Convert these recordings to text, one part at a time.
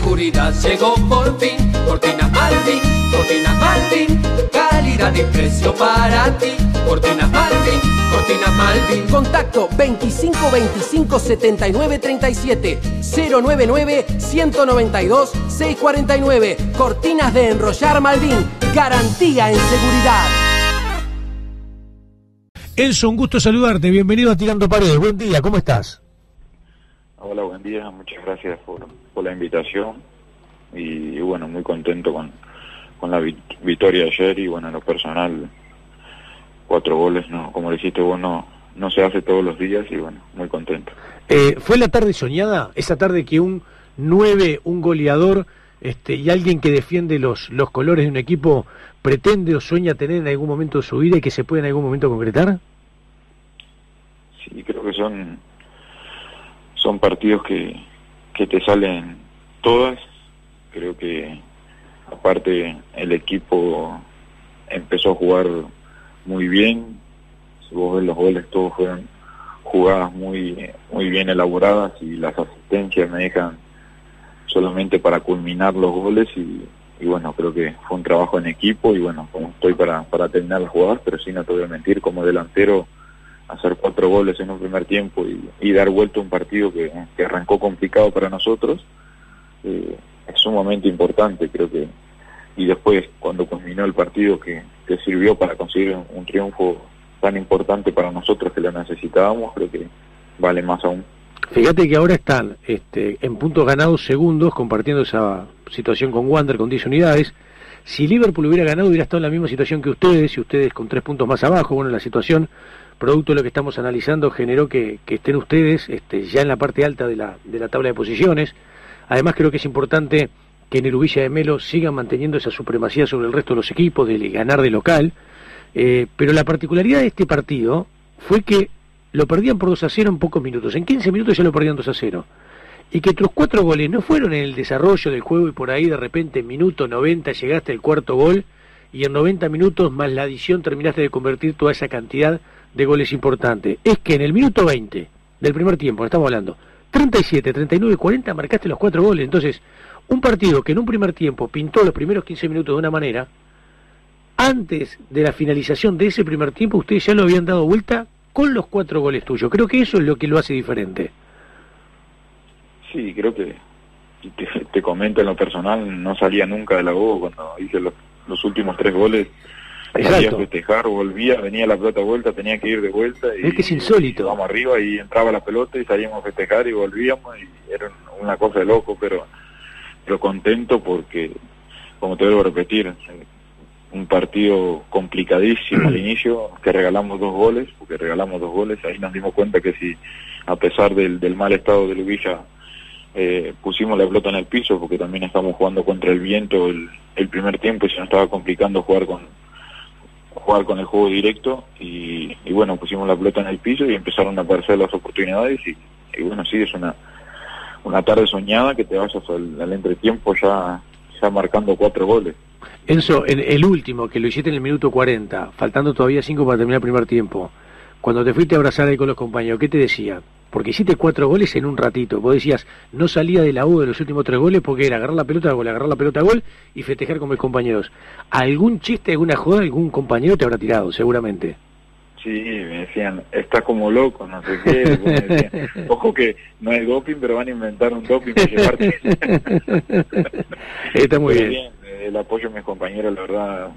seguridad llegó por fin. Cortinas Malvin, Cortinas Malvin, calidad y precio para ti. Cortinas Malvin, Cortinas Malvin. Contacto 25 25 79 37, 099 192 649. Cortinas de enrollar Malvin, garantía en seguridad. Enzo, un gusto saludarte, bienvenido a Tirando Paredes, buen día, ¿cómo estás? Hola, buen día, muchas gracias por la invitación y bueno, muy contento con la victoria de ayer y bueno, en lo personal, 4 goles, no, como le hiciste vos, no se hace todos los días y bueno, muy contento. ¿Fue la tarde soñada? Esa tarde que un 9, un goleador y alguien que defiende los colores de un equipo pretende o sueña tener en algún momento de su vida y que se puede en algún momento concretar? Sí, creo que son partidos que te salen todas. Creo que aparte el equipo empezó a jugar muy bien. Si vos ves los goles, todos fueron jugadas muy bien elaboradas y las asistencias me dejan solamente para culminar los goles y bueno, creo que fue un trabajo en equipo y bueno, como estoy para terminar las jugadas, pero sí, no te voy a mentir, como delantero hacer 4 goles en un primer tiempo y dar vuelta a un partido que arrancó complicado para nosotros, es un momento importante, creo que, y después cuando culminó el partido que sirvió para conseguir un triunfo tan importante para nosotros que lo necesitábamos, creo que vale más aún. Fíjate que ahora están en puntos ganados segundos, compartiendo esa situación con Wander con 10 unidades. Si Liverpool hubiera ganado, hubiera estado en la misma situación que ustedes, y ustedes con 3 puntos más abajo. Bueno, la situación, producto de lo que estamos analizando, generó que estén ustedes ya en la parte alta de la tabla de posiciones. Además, creo que es importante que en el Ubilla de Melo sigan manteniendo esa supremacía sobre el resto de los equipos, de ganar de local. Pero la particularidad de este partido fue que lo perdían por 2-0 en pocos minutos. En 15 minutos ya lo perdían 2-0. Y que tus 4 goles no fueron en el desarrollo del juego y por ahí de repente en minuto 90 llegaste al 4.º gol y en 90 minutos más la adición terminaste de convertir toda esa cantidad de goles importantes. Es que en el minuto 20 del primer tiempo, estamos hablando, 37, 39 y 40 marcaste los 4 goles. Entonces, un partido que en un primer tiempo pintó los primeros 15 minutos de una manera, antes de la finalización de ese primer tiempo ustedes ya lo habían dado vuelta con los 4 goles tuyos. Creo que eso es lo que lo hace diferente. Sí, creo que, te comento en lo personal, no salía nunca de la voz cuando hice los últimos 3 goles. Exacto. Salía a festejar, volvía, venía la pelota vuelta, tenía que ir de vuelta. Y, es que es insólito. Íbamos arriba y entraba la pelota y salíamos a festejar y volvíamos y era una cosa de loco, pero contento porque, como te debo repetir, un partido complicadísimo al inicio, que regalamos 2 goles, porque regalamos 2 goles, ahí nos dimos cuenta que si, a pesar del mal estado del Ubilla, pusimos la pelota en el piso, porque también estamos jugando contra el viento el primer tiempo y se nos estaba complicando jugar con el juego directo y bueno, pusimos la pelota en el piso y empezaron a aparecer las oportunidades y bueno, sí, es una tarde soñada que te vayas al entretiempo ya marcando 4 goles. Enzo, el último, que lo hiciste en el minuto 40, faltando todavía 5 para terminar el primer tiempo, cuando te fuiste a abrazar ahí con los compañeros, ¿qué te decían? Porque hiciste 4 goles en un ratito. Vos decías, no salía de la U de los últimos 3 goles porque era agarrar la pelota a gol y festejar con mis compañeros. ¿Algún chiste, alguna joda, algún compañero te habrá tirado, seguramente? Sí, me decían, está como loco, no sé qué. Me decían, ojo que no es doping, pero van a inventar un doping para llevarte. Está muy bien. El apoyo de mis compañeros, la verdad,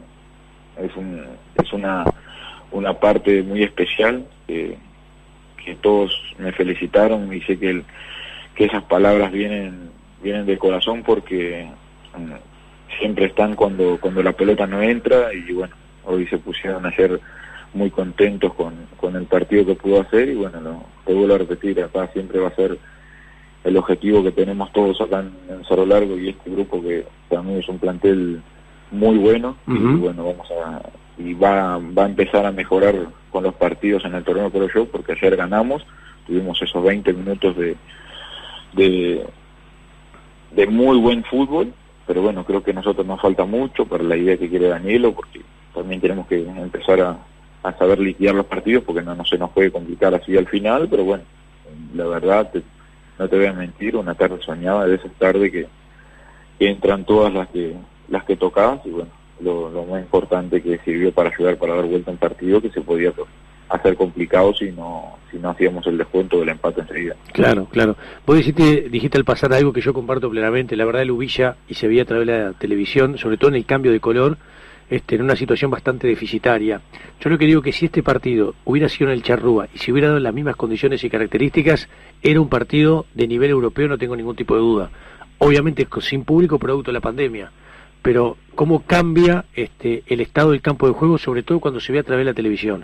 es una parte muy especial. Que todos me felicitaron y sé que esas palabras vienen del corazón porque siempre están cuando la pelota no entra y bueno, hoy se pusieron ayer muy contentos con el partido que pudo hacer y bueno, te vuelvo a repetir, acá siempre va a ser el objetivo que tenemos todos acá en Cerro Largo y este grupo que también es un plantel muy bueno. Uh-huh. Y bueno, va a empezar a mejorar con los partidos en el torneo, creo yo, porque ayer ganamos, tuvimos esos 20 minutos de muy buen fútbol, pero bueno, creo que a nosotros nos falta mucho para la idea que quiere Danilo, porque también tenemos que empezar a saber liquidar los partidos, porque no se nos puede complicar así al final, pero bueno, la verdad, no te voy a mentir, una tarde soñada de esas tardes que que entran todas las que tocabas, y bueno, lo más importante que sirvió para ayudar para dar vuelta al partido, que se podía hacer complicado si no hacíamos el descuento del empate enseguida. Claro, claro. Vos dijiste al pasar algo que yo comparto plenamente, la verdad el Ubilla, y se veía a través de la televisión, sobre todo en el cambio de color, en una situación bastante deficitaria. Yo lo que digo que si este partido hubiera sido en el Charrúa y si hubiera dado las mismas condiciones y características, era un partido de nivel europeo, no tengo ningún tipo de duda. Obviamente sin público, producto de la pandemia. Pero cómo cambia el estado del campo de juego, sobre todo cuando se ve a través de la televisión.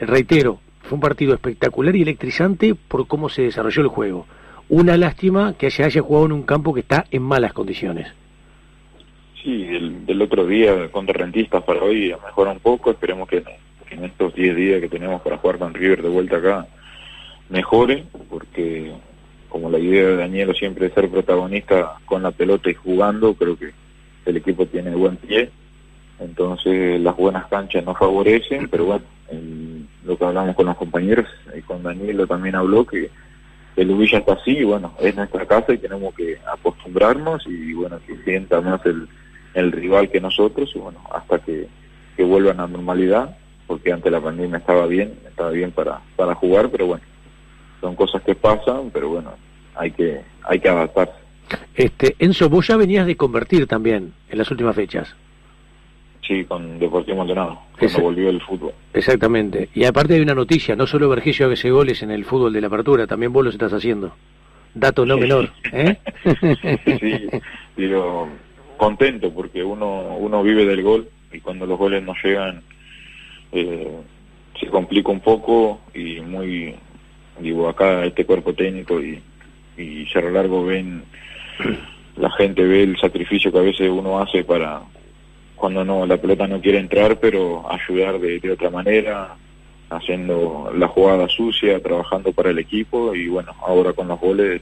Reitero, fue un partido espectacular y electrizante por cómo se desarrolló el juego. Una lástima que se haya jugado en un campo que está en malas condiciones. Sí, del otro día contra Rentistas para hoy mejora un poco, esperemos que en estos 10 días que tenemos para jugar con River de vuelta acá mejore, porque como la idea de Danilo siempre es ser protagonista con la pelota y jugando, creo que el equipo tiene buen pie, entonces las buenas canchas nos favorecen, pero bueno, lo que hablamos con los compañeros y con Danilo también habló que el Ubilla está así, y bueno, es nuestra casa y tenemos que acostumbrarnos y bueno, que sienta más el rival que nosotros, y bueno, hasta que vuelvan a normalidad, porque ante la pandemia estaba bien para jugar, pero bueno, son cosas que pasan, pero bueno, hay que adaptarse. Enzo, vos ya venías de convertir también en las últimas fechas. Sí, con Deportivo Maldonado, cuando volvió el fútbol. Exactamente, y aparte hay una noticia, no solo Bergesio hace goles en el fútbol de la apertura, también vos los estás haciendo. Dato no menor, ¿eh? Sí, digo, contento porque uno vive del gol y cuando los goles no llegan se complica un poco y muy, digo, acá este cuerpo técnico y Cerro Largo la gente ve el sacrificio que a veces uno hace para cuando la pelota no quiere entrar, pero ayudar de otra manera, haciendo la jugada sucia, trabajando para el equipo, y bueno, ahora con los goles,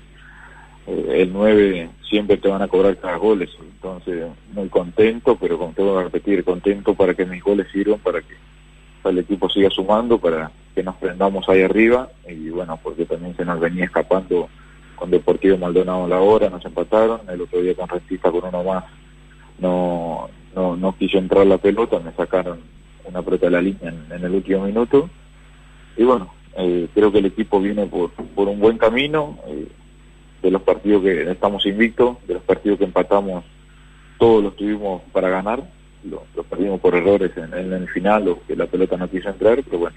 el 9 siempre te van a cobrar cada goles, entonces muy contento, pero tengo que repetir, contento para que mis goles sirvan, para que el equipo siga sumando, para que nos prendamos ahí arriba, y bueno, porque también se nos venía escapando con Deportivo Maldonado a la hora, nos empataron, el otro día con Rentistas con uno más, no quiso entrar la pelota, me sacaron una pelota de la línea en el último minuto y bueno, creo que el equipo viene por un buen camino, de los partidos que estamos invictos, de los partidos que empatamos todos los tuvimos para ganar, los perdimos por errores en el final o que la pelota no quiso entrar, pero bueno,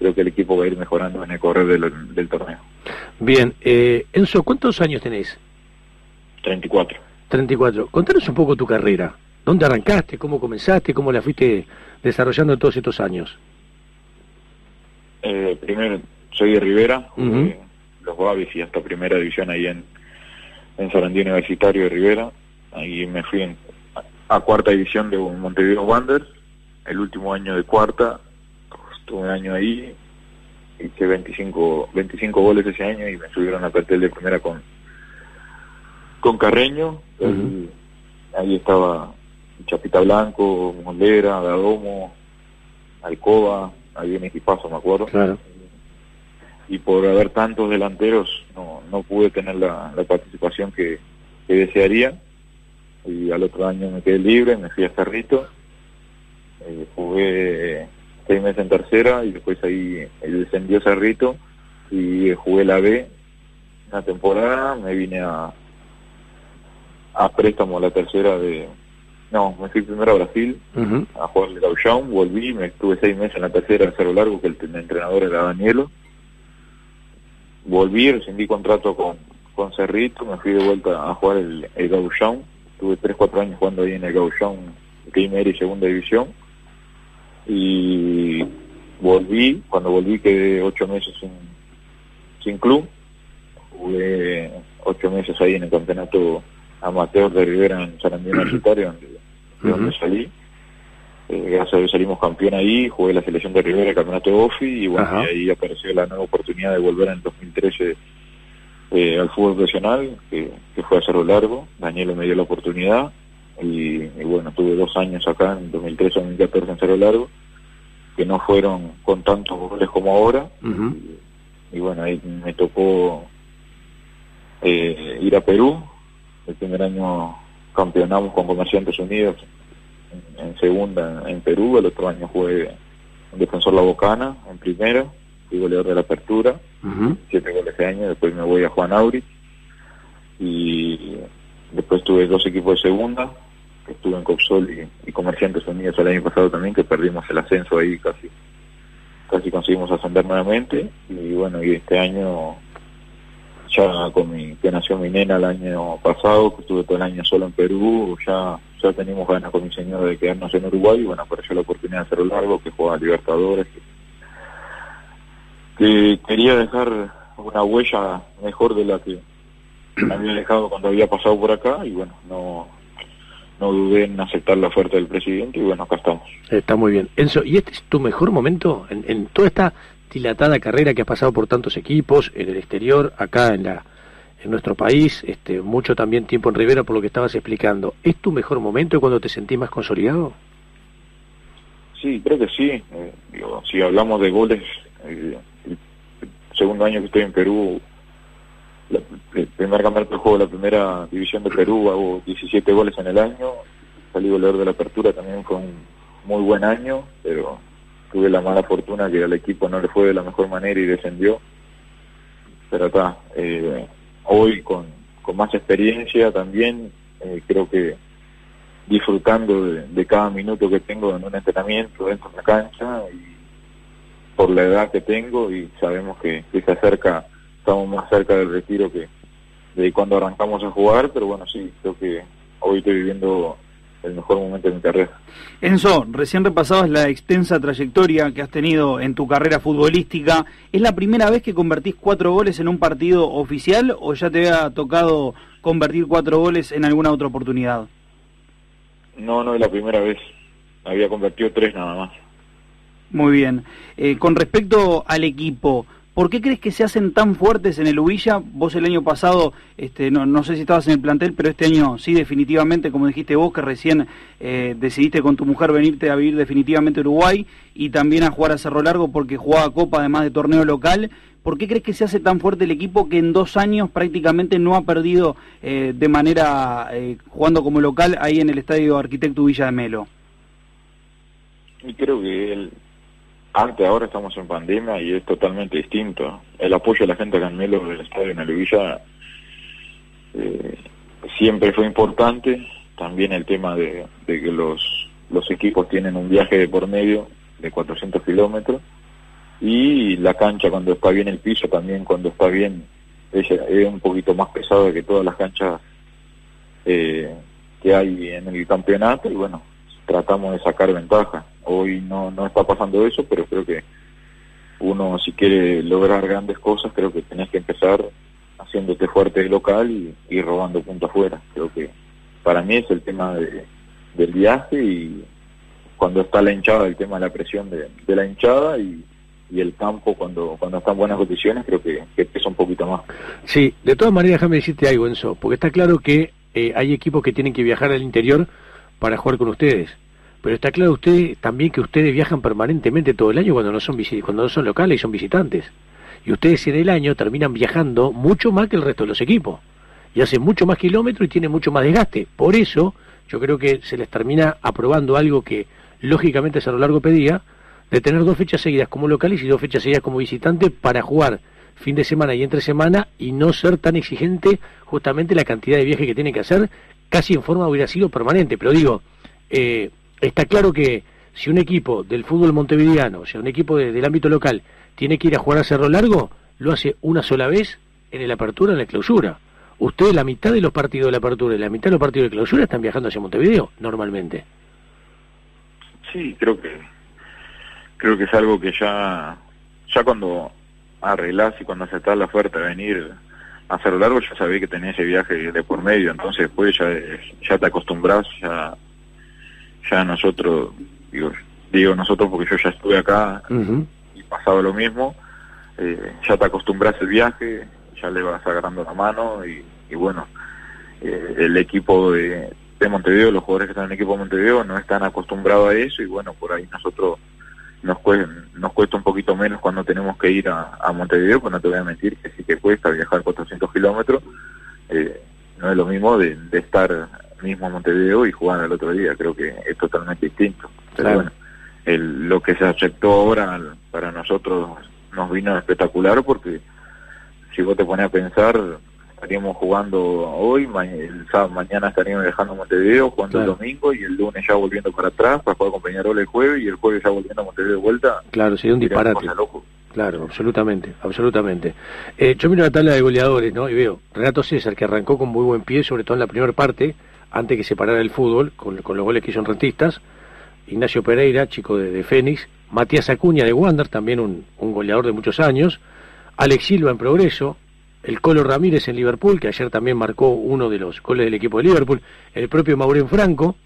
creo que el equipo va a ir mejorando en el correr del torneo. Bien, Enzo, ¿cuántos años tenés? 34. 34, contanos un poco tu carrera. ¿Dónde arrancaste? ¿Cómo comenzaste? ¿Cómo la fuiste desarrollando en todos estos años? Primero, soy de Rivera, los Babis y hasta primera división ahí en Sarandí Universitario de Rivera. Ahí me fui a cuarta división de Montevideo Wanderers, el último año de cuarta, estuve un año ahí, hice 25 goles ese año y me subieron a cartel de primera con Carreño. Ahí estaba Chapita Blanco, Molera, Gadomo, Alcoba, ahí en equipazo me acuerdo. Claro. Y por haber tantos delanteros no pude tener la participación que desearía. Y al otro año me quedé libre, me fui a Cerrito, jugué 6 meses en tercera y después ahí descendió Cerrito y jugué la B una temporada, me vine a préstamo a la tercera de... No, me fui primero a Brasil, a jugar el Gauchão, volví, me estuve 6 meses en la tercera de Cerro Largo, que el entrenador era Danilo. Volví, rescindí contrato con Cerrito, me fui de vuelta a jugar el Gauchão. Estuve 3-4 años jugando ahí en el Gauchão, primera y segunda división. Y volví, cuando volví quedé 8 meses sin club. Jugué 8 meses ahí en el campeonato amateur de Rivera en Sarandí Universitario, donde salí. Gracias a Dios salimos campeón ahí, jugué la selección de Rivera, el campeonato de OFI, y bueno, y ahí apareció la nueva oportunidad de volver en el 2013 al fútbol profesional, que fue a Cerro Largo. Daniel me dio la oportunidad, y bueno, tuve 2 años acá, en 2013-2014 en Cerro Largo, que no fueron con tantos goles como ahora, y bueno, ahí me tocó ir a Perú. El primer año campeonamos con Comerciantes Unidos en segunda en Perú. El otro año jugué en Defensor La Bocana en primera, fui goleador de la apertura, 7 goles ese año. Después me voy a Juan Aurich y después tuve 2 equipos de segunda, que estuve en Copsol y Comerciantes Unidos el año pasado también, que perdimos el ascenso ahí, casi conseguimos ascender nuevamente. Y bueno, y este año ya que nació mi nena el año pasado, que estuve todo el año solo en Perú, ya teníamos ganas con mi señor de quedarnos en Uruguay. Y bueno, apareció la oportunidad de Cerro Largo, que jugaba Libertadores, que quería dejar una huella mejor de la que había dejado cuando había pasado por acá. Y bueno, no dudé en aceptar la oferta del presidente y bueno, acá estamos. Está muy bien. Enzo, ¿y este es tu mejor momento en toda esta dilatada carrera que has pasado por tantos equipos, en el exterior, acá en nuestro país, mucho también tiempo en Rivera, por lo que estabas explicando? ¿Es tu mejor momento cuando te sentís más consolidado? Sí, creo que sí. Si hablamos de goles, el segundo año que estoy en Perú, el primer campeonato de juego de la primera división de Perú, hago 17 goles en el año. Salí goleador de la apertura, también fue un muy buen año, pero tuve la mala fortuna que al equipo no le fue de la mejor manera y descendió. Pero está, hoy con más experiencia también, creo que disfrutando de cada minuto que tengo en un entrenamiento, dentro de la cancha, y por la edad que tengo, y sabemos que se acerca, estamos más cerca del retiro que de cuando arrancamos a jugar, pero bueno, sí, creo que hoy estoy viviendo el mejor momento de mi carrera. Enzo, recién repasabas la extensa trayectoria que has tenido en tu carrera futbolística. ¿Es la primera vez que convertís 4 goles en un partido oficial o ya te ha tocado convertir 4 goles en alguna otra oportunidad? No es la primera vez, había convertido 3 nada más. Muy bien. Con respecto al equipo, ¿por qué crees que se hacen tan fuertes en el Ubilla? Vos el año pasado, no sé si estabas en el plantel, pero este año sí, definitivamente, como dijiste vos, que recién decidiste con tu mujer venirte a vivir definitivamente a Uruguay y también a jugar a Cerro Largo porque jugaba Copa además de torneo local. ¿Por qué crees que se hace tan fuerte el equipo que en 2 años prácticamente no ha perdido de manera jugando como local ahí en el Estadio Arquitecto Ubilla de Melo? Y creo que ahora estamos en pandemia y es totalmente distinto. El apoyo de la gente acá en Melo, del estadio en Ubilla, siempre fue importante. También el tema de que los equipos tienen un viaje de por medio de 400 kilómetros. Y la cancha, cuando está bien, el piso también, cuando está bien, es un poquito más pesado que todas las canchas que hay en el campeonato. Y bueno, tratamos de sacar ventaja. Hoy no está pasando eso, pero creo que uno, si quiere lograr grandes cosas, creo que tenés que empezar haciéndote fuerte local y robando puntos afuera. Creo que para mí es el tema del viaje, y cuando está la hinchada, el tema de la presión de la hinchada, y el campo cuando están buenas condiciones, creo que pesa un poquito más. Sí, de todas maneras, déjame decirte algo, Enzo, porque está claro que hay equipos que tienen que viajar al interior para jugar con ustedes, pero está claro usted también que ustedes viajan permanentemente todo el año cuando no son locales y son visitantes, y ustedes en el año terminan viajando mucho más que el resto de los equipos y hacen mucho más kilómetros y tienen mucho más desgaste. Por eso yo creo que se les termina aprobando algo que lógicamente Cerro Largo pedía, de tener 2 fechas seguidas como locales y 2 fechas seguidas como visitantes para jugar fin de semana y entre semana, y no ser tan exigente justamente la cantidad de viajes que tienen que hacer, casi en forma hubiera sido permanente. Pero digo, está claro que si un equipo del fútbol montevideano, si un equipo del ámbito local tiene que ir a jugar a Cerro Largo, lo hace una sola vez en el Apertura, en la Clausura. Ustedes la mitad de los partidos de la Apertura y la mitad de los partidos de Clausura están viajando hacia Montevideo normalmente. Sí, creo que es algo que ya cuando arreglás y cuando aceptás la oferta de venir a Cerro Largo, ya sabés que tenés ese viaje de por medio, entonces después ya te acostumbrás, ya nosotros, digo nosotros porque yo ya estuve acá y pasaba lo mismo, ya te acostumbras al viaje, ya le vas agarrando la mano y bueno, el equipo de Montevideo, los jugadores que están en el equipo de Montevideo no están acostumbrados a eso, y bueno, por ahí nosotros nos cuesta un poquito menos cuando tenemos que ir a Montevideo, pues no te voy a mentir que sí que cuesta viajar 400 kilómetros, no es lo mismo de estar mismo Montevideo y jugaron el otro día. Creo que es totalmente distinto. Pero claro, bueno, lo que se afectó ahora para nosotros nos vino espectacular, porque si vos te pones a pensar, estaríamos jugando hoy, mañana estaríamos dejando Montevideo, jugando claro, el domingo, y el lunes ya volviendo para atrás para jugar con Peñarol el jueves, y el jueves ya volviendo a Montevideo de vuelta. Claro, sería un disparate. Claro, absolutamente. Yo miro la tabla de goleadores, ¿no? Y veo Renato César, que arrancó con muy buen pie, sobre todo en la primera parte, antes que se parara el fútbol, con los goles que hizo en Rentistas. Ignacio Pereira, chico de Fénix. Matías Acuña de Wander, también un goleador de muchos años. Alex Silva en Progreso. El Colo Ramírez en Liverpool, que ayer también marcó uno de los goles del equipo de Liverpool. El propio Maurén Franco.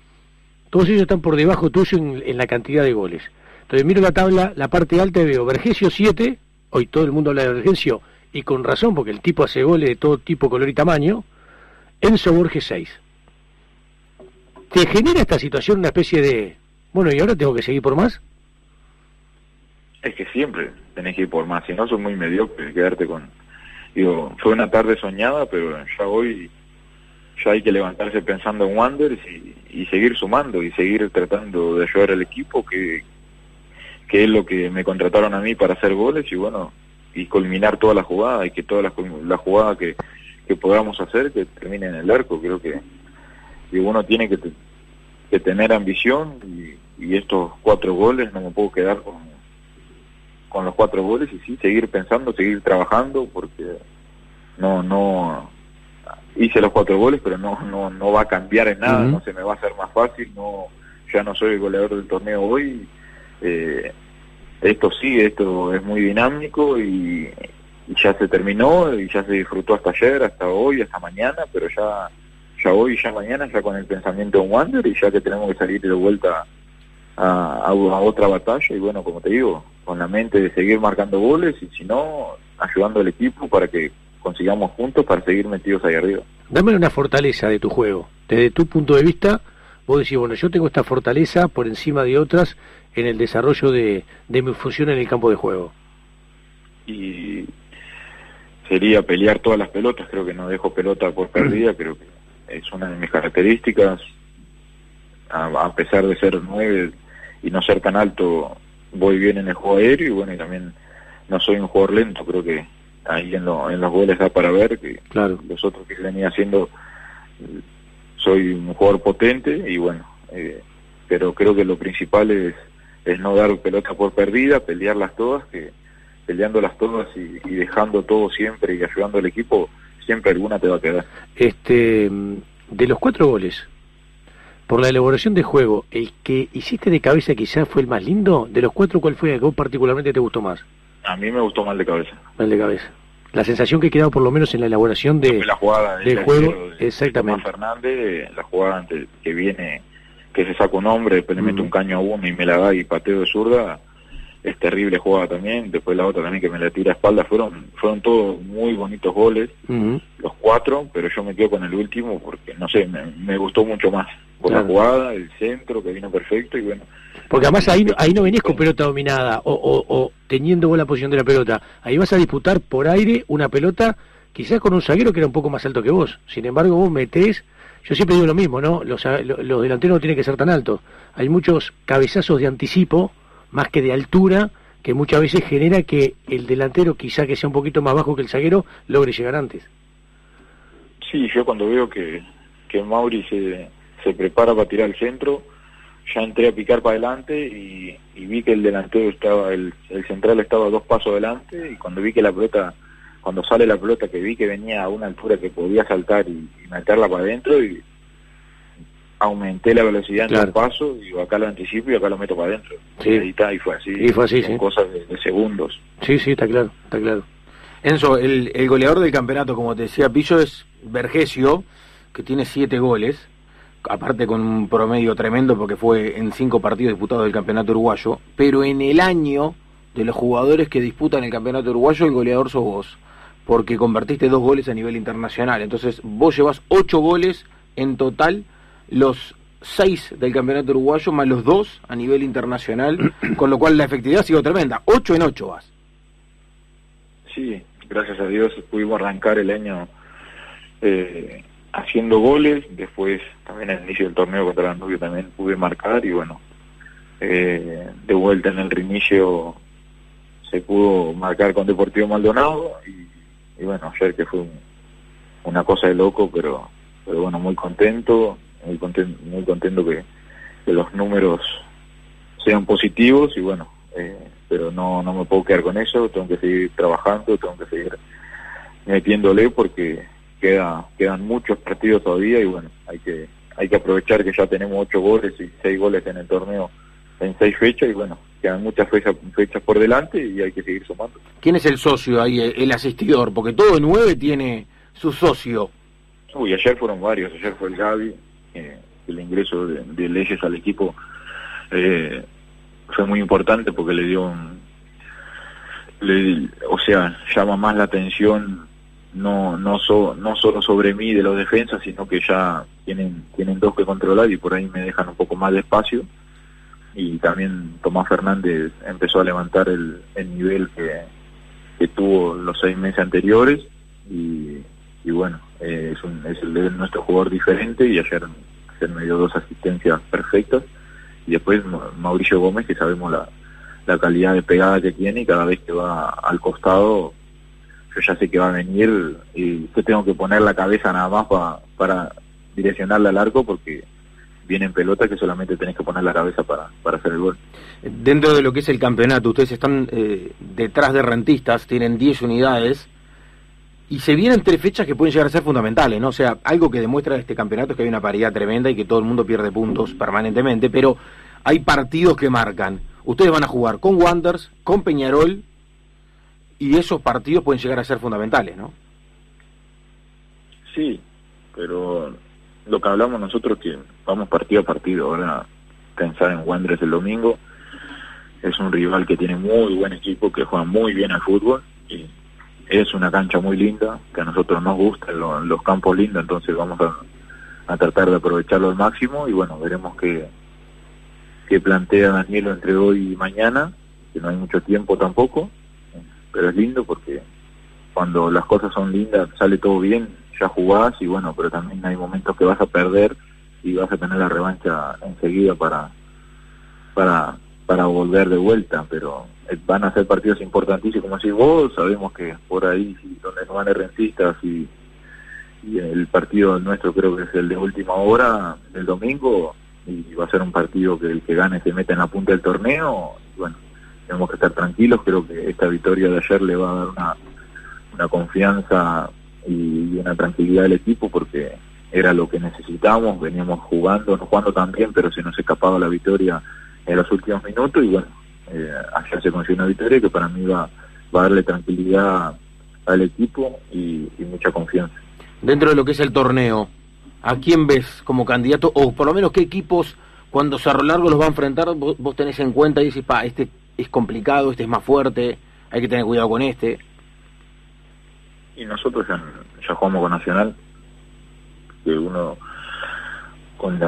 Todos ellos están por debajo tuyo en la cantidad de goles. Entonces miro la tabla, la parte alta, y veo Bergesio 7, hoy todo el mundo habla de Bergesio, y con razón, porque el tipo hace goles de todo tipo, color y tamaño. Enzo Borges 6. ¿Te genera esta situación una especie de, bueno, y ahora tengo que seguir por más? Es que siempre tenés que ir por más, si no sos muy mediocre, quedarte con... Digo, fue una tarde soñada, pero ya hoy ya hay que levantarse pensando en Wanderers y seguir sumando, y seguir tratando de ayudar al equipo, que es lo que me contrataron a mí para hacer goles, y bueno, y culminar toda la jugada, y que todas las jugadas que podamos hacer, que terminen en el arco. Creo que uno tiene que tener ambición, y estos 4 goles, no me puedo quedar con los 4 goles, y sí, seguir pensando, seguir trabajando, porque no hice los 4 goles, pero no va a cambiar en nada, no se me va a hacer más fácil, ya no soy el goleador del torneo hoy. Esto es muy dinámico, y ya se terminó, y ya se disfrutó hasta ayer, hasta hoy, hasta mañana, pero ya hoy, ya mañana, ya con el pensamiento en Wander, y ya que tenemos que salir de vuelta a otra batalla, y bueno, como te digo, con la mente de seguir marcando goles, y si no, ayudando al equipo para que consigamos juntos, para seguir metidos ahí arriba. Dame una fortaleza de tu juego, desde tu punto de vista. Vos decís, bueno, yo tengo esta fortaleza por encima de otras en el desarrollo de mi función en el campo de juego. Y sería pelear todas las pelotas. Creo que no dejo pelota por perdida, creo que es una de mis características. A pesar de ser 9 y no ser tan alto, voy bien en el juego aéreo, y bueno, y también no soy un jugador lento. Creo que ahí en los goles da para ver que claro, los otros que venía haciendo... Soy un jugador potente, y bueno, pero creo que lo principal es no dar pelota por perdida, pelearlas todas, que peleándolas todas y dejando todo siempre y ayudando al equipo, siempre alguna te va a quedar. De los 4 goles, por la elaboración de juego, el que hiciste de cabeza quizás fue el más lindo. De los 4, ¿cuál fue el que vos particularmente te gustó más? A mí me gustó más el de cabeza. El de cabeza. La sensación que he quedado, por lo menos en la elaboración la jugada del juego, exactamente. Fernández, la jugada antes que viene, que se saca un hombre, después le mete un caño a uno y me la da, y pateo de zurda, es terrible jugada también. Después la otra también, que me la tira a espalda. Fueron todos muy bonitos goles, los 4, pero yo me quedo con el último porque, no sé, me gustó mucho más. Por claro, la jugada, el centro, que vino perfecto, y bueno. Porque además ahí no venís con pelota dominada o teniendo vos la posición de la pelota. Ahí vas a disputar por aire una pelota, quizás con un zaguero que era un poco más alto que vos. Sin embargo, vos metés... Yo siempre digo lo mismo, ¿no? Los delanteros no tienen que ser tan altos. Hay muchos cabezazos de anticipo, más que de altura, que muchas veces genera que el delantero, quizás que sea un poquito más bajo que el zaguero, logre llegar antes. Sí, yo cuando veo que Mauri se prepara para tirar al centro... Ya entré a picar para adelante y vi que el delantero estaba, el central estaba 2 pasos adelante, y cuando vi que la pelota, cuando sale la pelota, que vi que venía a una altura que podía saltar y meterla para adentro, y aumenté la velocidad claro, en 2 pasos, y acá lo anticipo y acá lo meto para adentro. Sí. Y fue así, son sí, cosas de segundos. Sí, está claro. Enzo, el goleador del campeonato, como te decía Pillo, es Bergesio, que tiene 7 goles. Aparte con un promedio tremendo, porque fue en 5 partidos disputados del campeonato uruguayo, pero en el año de los jugadores que disputan el campeonato uruguayo, el goleador sos vos, porque convertiste 2 goles a nivel internacional. Entonces vos llevas 8 goles en total, los 6 del campeonato uruguayo más los 2 a nivel internacional, con lo cual la efectividad ha sido tremenda, 8 en 8 vas. Sí, gracias a Dios pudimos arrancar el año haciendo goles. Después también al inicio del torneo contra el Nubio también pude marcar y bueno, de vuelta en el reinicio se pudo marcar con Deportivo Maldonado y bueno, ayer que fue una cosa de loco, pero bueno, muy contento que los números sean positivos y bueno, pero no me puedo quedar con eso, tengo que seguir trabajando, tengo que seguir metiéndole porque quedan muchos partidos todavía y bueno, hay que aprovechar que ya tenemos 8 goles y 6 goles en el torneo en 6 fechas y bueno, quedan muchas fechas por delante y hay que seguir sumando. ¿Quién es el socio ahí, el asistidor? Porque todo 9 tiene su socio. Uy, ayer fueron varios, ayer fue el Gaby, el ingreso de Leyes al equipo fue muy importante porque le dio o sea, llama más la atención no solo sobre mí de los defensas, sino que ya tienen 2 que controlar y por ahí me dejan un poco más de espacio. Y también Tomás Fernández empezó a levantar el nivel que tuvo los 6 meses anteriores y bueno, es nuestro jugador diferente y ayer me dio 2 asistencias perfectas y después Mauricio Gómez, que sabemos la calidad de pegada que tiene y cada vez que va al costado yo ya sé que va a venir y yo tengo que poner la cabeza nada más para direccionarla al arco porque vienen pelotas que solamente tenés que poner la cabeza para hacer el gol. Dentro de lo que es el campeonato, ustedes están detrás de Rentistas, tienen 10 unidades y se vienen 3 fechas que pueden llegar a ser fundamentales, ¿no? O sea, algo que demuestra este campeonato es que hay una paridad tremenda y que todo el mundo pierde puntos permanentemente, pero hay partidos que marcan. Ustedes van a jugar con Wanderers, con Peñarol y esos partidos pueden llegar a ser fundamentales, ¿no? Sí, pero lo que hablamos nosotros que vamos partido a partido. Ahora pensar en Wanderers el domingo es un rival que tiene muy buen equipo, que juega muy bien al fútbol y es una cancha muy linda que a nosotros nos gustan los campos lindos, entonces vamos a tratar de aprovecharlo al máximo y bueno, veremos qué plantea Danilo entre hoy y mañana, que no hay mucho tiempo tampoco, pero es lindo porque cuando las cosas son lindas sale todo bien, ya jugás y bueno, pero también hay momentos que vas a perder y vas a tener la revancha enseguida para volver de vuelta, pero van a ser partidos importantísimos, como decís vos, sabemos que por ahí donde no van Rentistas y el partido nuestro creo que es el de última hora del domingo y va a ser un partido que el que gane se mete en la punta del torneo y bueno, tenemos que estar tranquilos, creo que esta victoria de ayer le va a dar una confianza y una tranquilidad del equipo porque era lo que necesitábamos, veníamos jugando también, pero se nos escapaba la victoria en los últimos minutos y bueno, ayer se consiguió una victoria que para mí va a darle tranquilidad al equipo y mucha confianza. Dentro de lo que es el torneo, ¿a quién ves como candidato o por lo menos qué equipos cuando Cerro Largo los va a enfrentar vos tenés en cuenta y decís, este es complicado, este es más fuerte, hay que tener cuidado con este? Y nosotros ya jugamos con Nacional, que uno con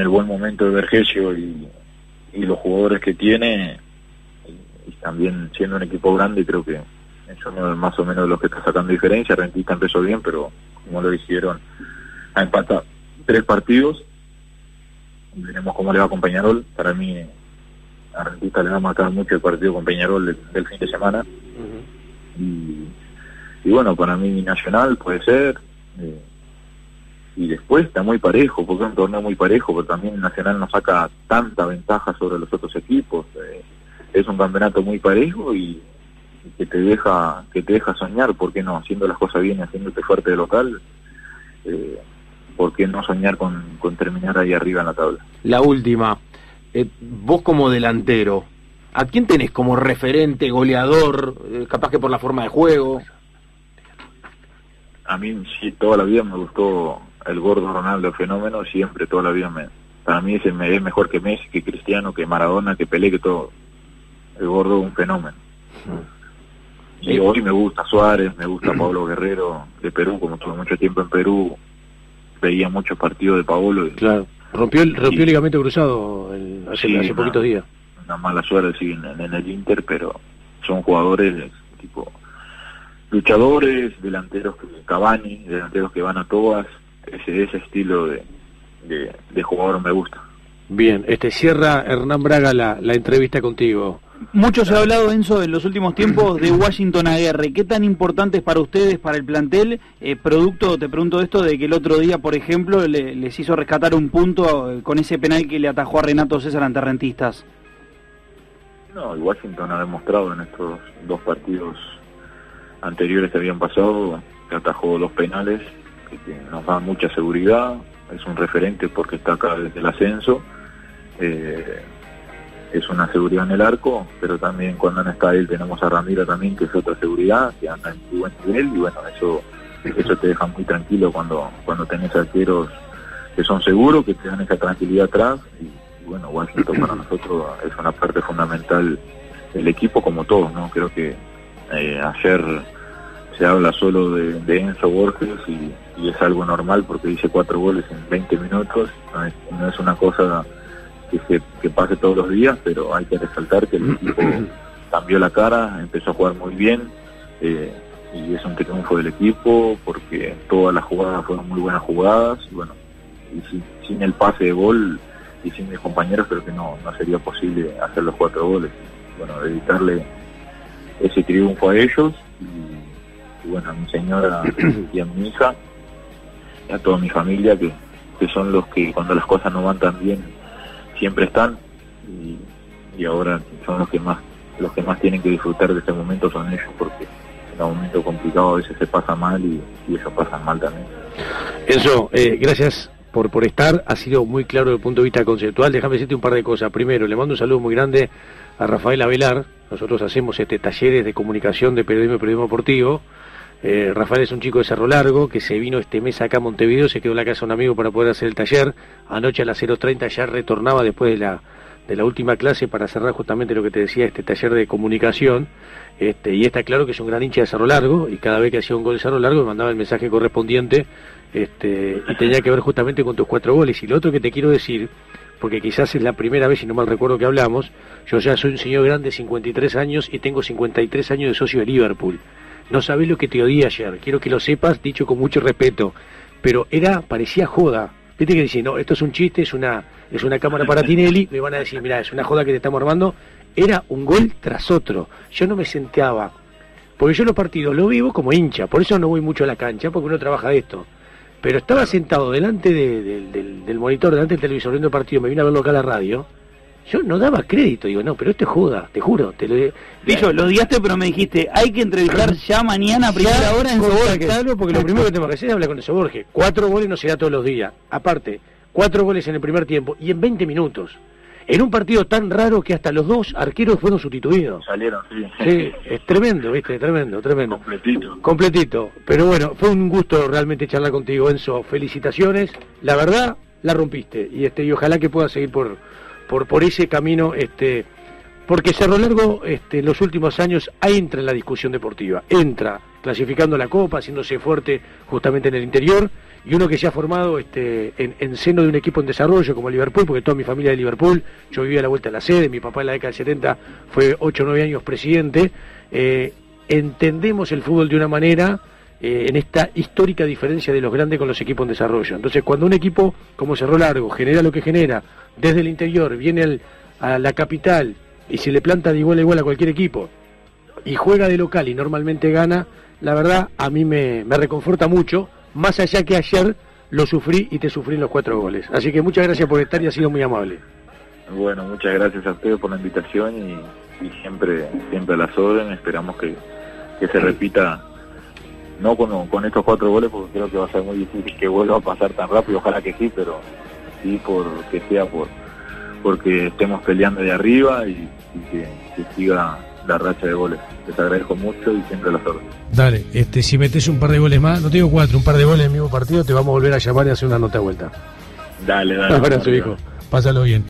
el buen momento de Bergesio y los jugadores que tiene y también siendo un equipo grande, creo que es uno más o menos de los que está sacando diferencia. Rentista empezó bien, pero como lo hicieron a empatar 3 partidos, veremos cómo le va con Peñarol. Para mí a Rentista le va a marcar mucho el partido con Peñarol del fin de semana. Uh-huh. Y bueno, para mí Nacional puede ser, y después está muy parejo, porque es un torneo muy parejo, pero también Nacional no saca tanta ventaja sobre los otros equipos, es un campeonato muy parejo y que te deja soñar, ¿por qué no? Haciendo las cosas bien, haciéndote fuerte de local, ¿por qué no soñar con terminar ahí arriba en la tabla? La última, vos como delantero, ¿a quién tenés como referente, goleador, capaz que por la forma de juego? A mí sí, toda la vida me gustó el gordo Ronaldo, el fenómeno, siempre, toda la vida. Para mí es mejor que Messi, que Cristiano, que Maradona, que Pelé, que todo. El gordo es un fenómeno. Y hoy me gusta Suárez, me gusta Pablo Guerrero de Perú, como tuve mucho tiempo en Perú, veía muchos partidos de Pablo. Claro, rompió el ligamento cruzado hace poquitos días. Una mala suerte, sí, en el Inter, pero son jugadores tipo luchadores, delanteros que Cavani, delanteros que van a todas, ese estilo de jugador me gusta. Bien, cierra Hernán Braga la entrevista contigo. Mucho se ha hablado, Enzo, en los últimos tiempos de Washington Aguerre. ¿Qué tan importante es para ustedes, para el plantel? Producto, te pregunto esto, de que el otro día, por ejemplo, les hizo rescatar un punto con ese penal que le atajó a Renato César ante Rentistas. No, el Washington ha demostrado en estos dos partidos anteriores que habían pasado, que atajó los penales, que nos da mucha seguridad, es un referente porque está acá desde el ascenso, es una seguridad en el arco, pero también cuando no está él tenemos a Ramiro también, que es otra seguridad, que anda en muy buen nivel, y bueno, eso te deja muy tranquilo cuando tenés arqueros que son seguros, que te dan esa tranquilidad atrás, y bueno, Washington para nosotros es una parte fundamental del equipo, como todos, ¿no? Creo que ayer se habla solo de Enzo Borges y es algo normal porque dice 4 goles en 20 minutos, no es una cosa que pase todos los días, pero hay que resaltar que el equipo cambió la cara, empezó a jugar muy bien, y es un triunfo del equipo porque todas las jugadas fueron muy buenas jugadas, y bueno, sin el pase de gol y sin mis compañeros creo que no sería posible hacer los 4 goles, bueno, dedicarle ese triunfo a ellos, y bueno, a mi señora y a mi hija y a toda mi familia que son los que cuando las cosas no van tan bien siempre están, y ahora son los que más tienen que disfrutar de este momento son ellos, porque en un momento complicado a veces se pasa mal y ellos pasan mal también. Enzo, gracias por estar, ha sido muy claro desde el punto de vista conceptual. Déjame decirte un par de cosas. Primero, le mando un saludo muy grande a Rafael Avelar. Nosotros hacemos talleres de comunicación, de periodismo deportivo. Rafael es un chico de Cerro Largo que se vino este mes acá a Montevideo, se quedó en la casa de un amigo para poder hacer el taller. Anoche a las 0:30 ya retornaba después de la última clase para cerrar justamente lo que te decía, taller de comunicación. Y está claro que es un gran hincha de Cerro Largo, y cada vez que hacía un gol de Cerro Largo me mandaba el mensaje correspondiente, y tenía que ver justamente con tus 4 goles. Y lo otro que te quiero decir, porque quizás es la primera vez, si no mal recuerdo, que hablamos, yo ya soy un señor grande, 53 años, y tengo 53 años de socio de Liverpool. No sabés lo que te odié ayer, quiero que lo sepas, dicho con mucho respeto, pero parecía joda. Viste que dicen, no, esto es un chiste, es una cámara para Tinelli, me van a decir, mirá, es una joda que te estamos armando. Era un gol tras otro, yo no me sentaba, porque yo los partidos los vivo como hincha, por eso no voy mucho a la cancha, porque uno trabaja de esto. Pero estaba sentado delante del monitor, delante del televisor, viendo el partido, me vine a verlo acá a la radio. Yo no daba crédito, digo, no, pero esto es joda, te juro. Dijo, lo odiaste, pero me dijiste, hay que entrevistar ya mañana a primera hora en Enzo Borges. Claro, porque lo primero que tengo que hacer es hablar con Enzo Borges. 4 goles no se da todos los días. Aparte, 4 goles en el primer tiempo y en 20 minutos. En un partido tan raro que hasta los 2 arqueros fueron sustituidos. Salieron, sí. Sí, es tremendo, viste, tremendo. Completito. Pero bueno, fue un gusto realmente charlar contigo, Enzo. Felicitaciones. La verdad, la rompiste. Y ojalá que puedas seguir por ese camino, porque Cerro Largo en los últimos años entra en la discusión deportiva, entra clasificando la Copa, haciéndose fuerte justamente en el interior, y uno que se ha formado en seno de un equipo en desarrollo como el Liverpool, porque toda mi familia de Liverpool, yo vivía a la vuelta de la sede, mi papá en la década del 70 fue 8 o 9 años presidente, entendemos el fútbol de una manera, en esta histórica diferencia de los grandes con los equipos en desarrollo. Entonces, cuando un equipo como Cerro Largo genera lo que genera desde el interior, viene a la capital y se le planta de igual a igual a cualquier equipo y juega de local y normalmente gana, la verdad a mí me reconforta mucho, más allá que ayer lo sufrí y te sufrí en los 4 goles. Así que muchas gracias por estar y ha sido muy amable. Bueno, muchas gracias a ustedes por la invitación y siempre a las órdenes. Esperamos que se repita. No con estos 4 goles, porque creo que va a ser muy difícil que vuelva a pasar tan rápido, ojalá que sí, pero sí porque sea porque estemos peleando de arriba y que siga la racha de goles. Les agradezco mucho y siempre las órdenes. Dale, si metés un par de goles más, no te digo 4, un par de goles en el mismo partido, te vamos a volver a llamar y hacer una nota de vuelta. Dale. Ahora su hijo, pásalo bien.